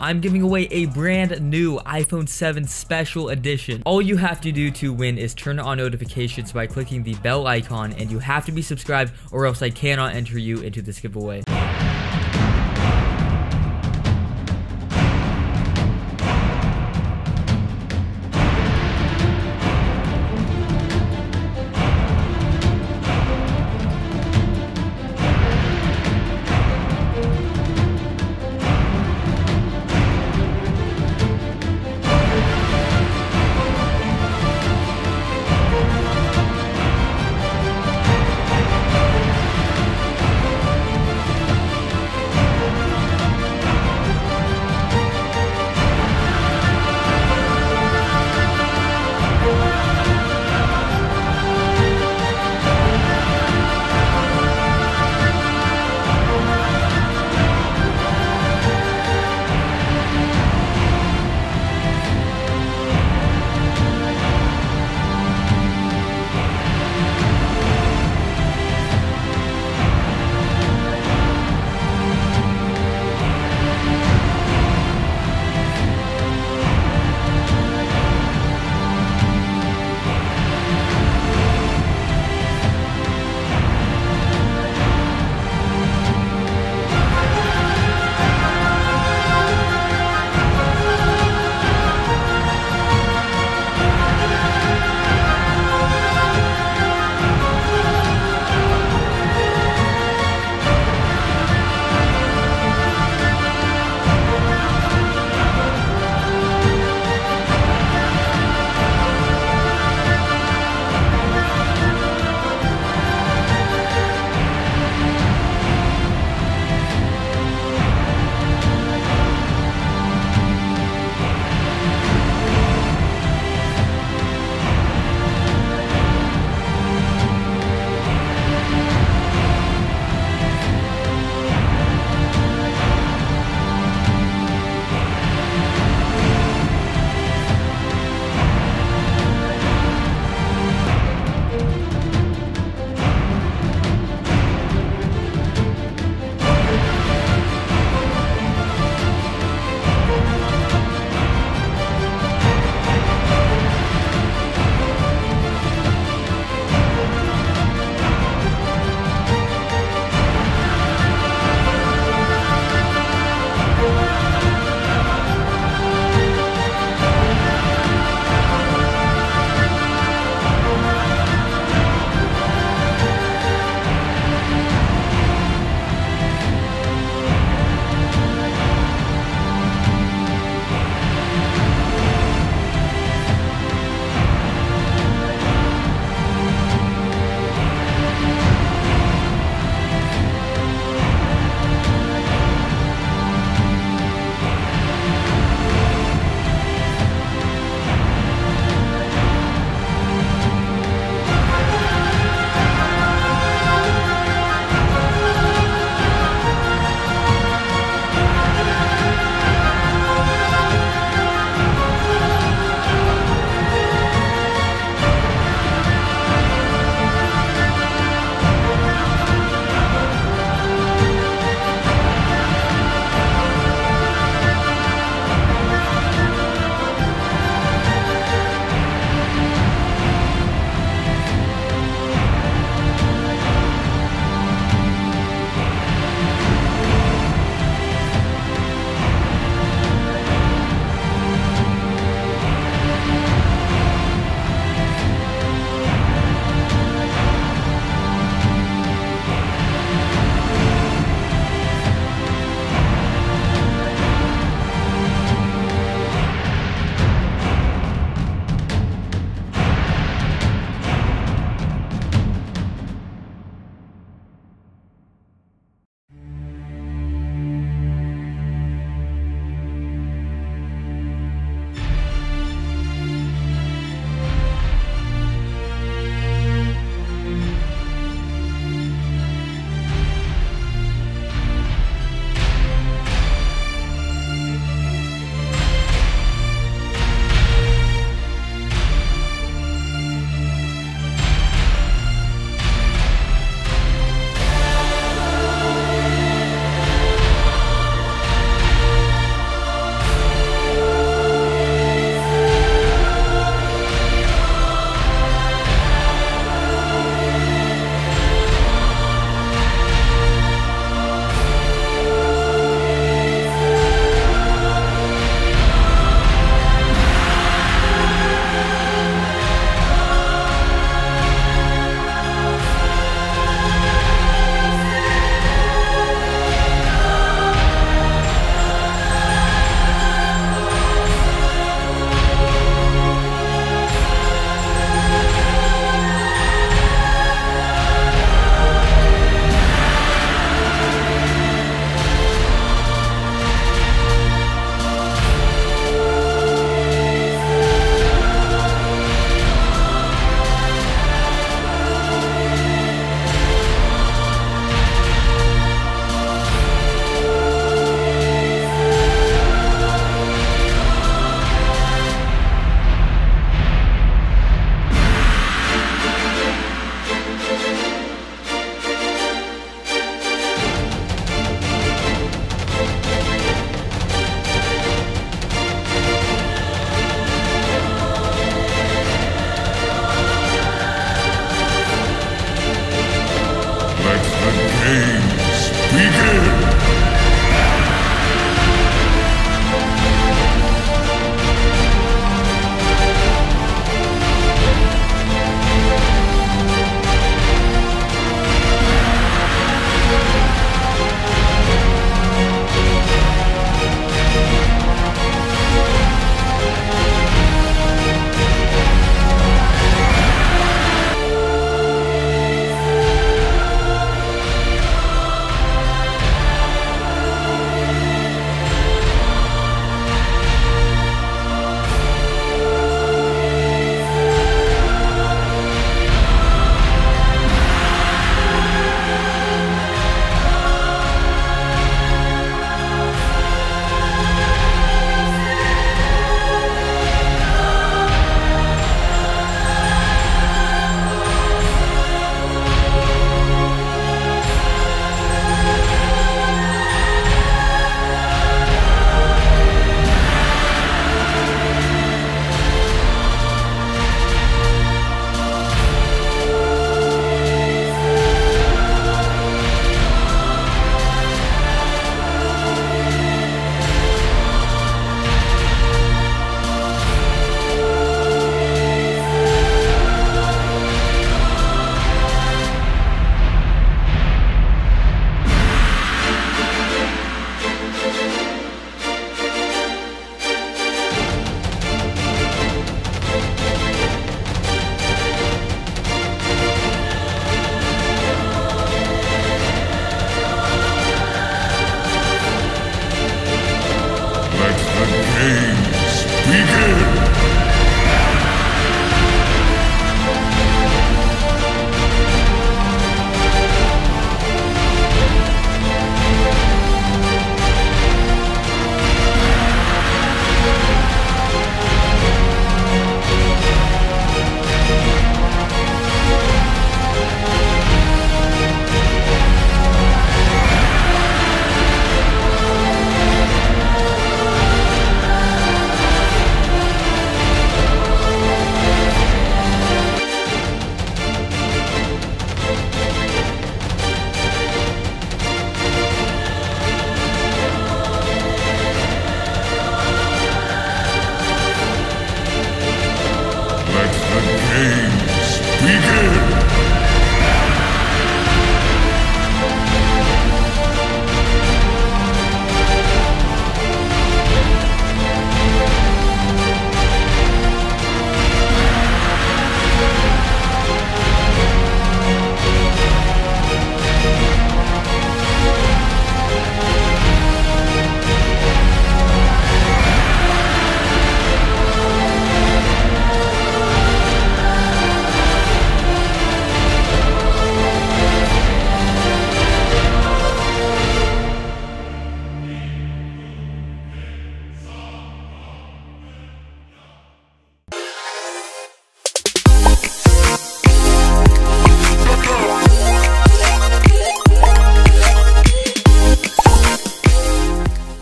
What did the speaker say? I'm giving away a brand new iPhone 7 special edition. All you have to do to win is turn on notifications by clicking the bell icon, and you have to be subscribed or else I cannot enter you into this giveaway.